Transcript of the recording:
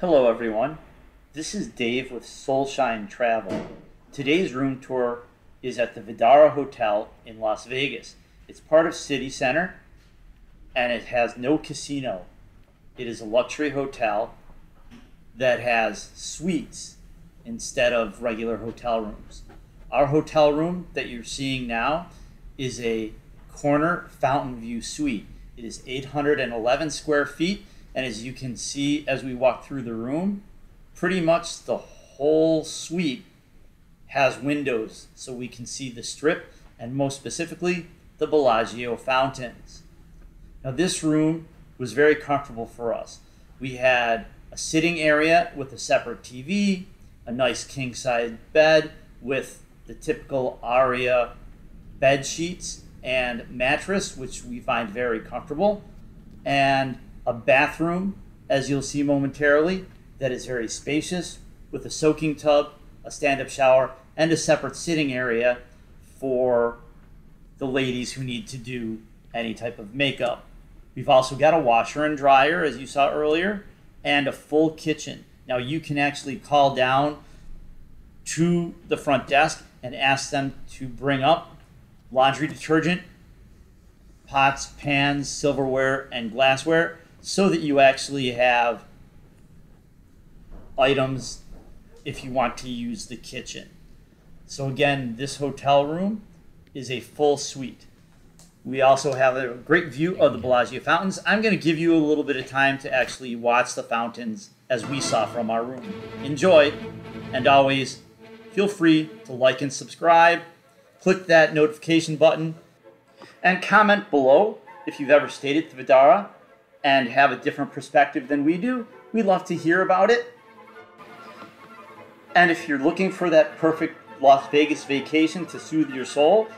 Hello everyone, this is Dave with Soulshine Travel. Today's room tour is at the Vdara Hotel in Las Vegas. It's part of City Center and it has no casino. It is a luxury hotel that has suites instead of regular hotel rooms. Our hotel room that you're seeing now is a corner fountain view suite. It is 811 square feet. And as you can see, as we walk through the room, pretty much the whole suite has windows so we can see the strip and most specifically the Bellagio fountains. Now this room was very comfortable for us. We had a sitting area with a separate TV, a nice king-size bed with the typical Aria bed sheets and mattress, which we find very comfortable, and a bathroom, as you'll see momentarily, that is very spacious with a soaking tub, a stand-up shower, and a separate sitting area for the ladies who need to do any type of makeup. We've also got a washer and dryer, as you saw earlier, and a full kitchen. Now you can actually call down to the front desk and ask them to bring up laundry detergent, pots, pans, silverware, and glassware, so that you actually have items if you want to use the kitchen. So again, this hotel room is a full suite. We also have a great view of the Bellagio fountains. I'm going to give you a little bit of time to actually watch the fountains as we saw from our room. Enjoy, and always feel free to like and subscribe, click that notification button, and comment below if you've ever stayed at the Vdara and have a different perspective than we do. We'd love to hear about it. And if you're looking for that perfect Las Vegas vacation to soothe your soul,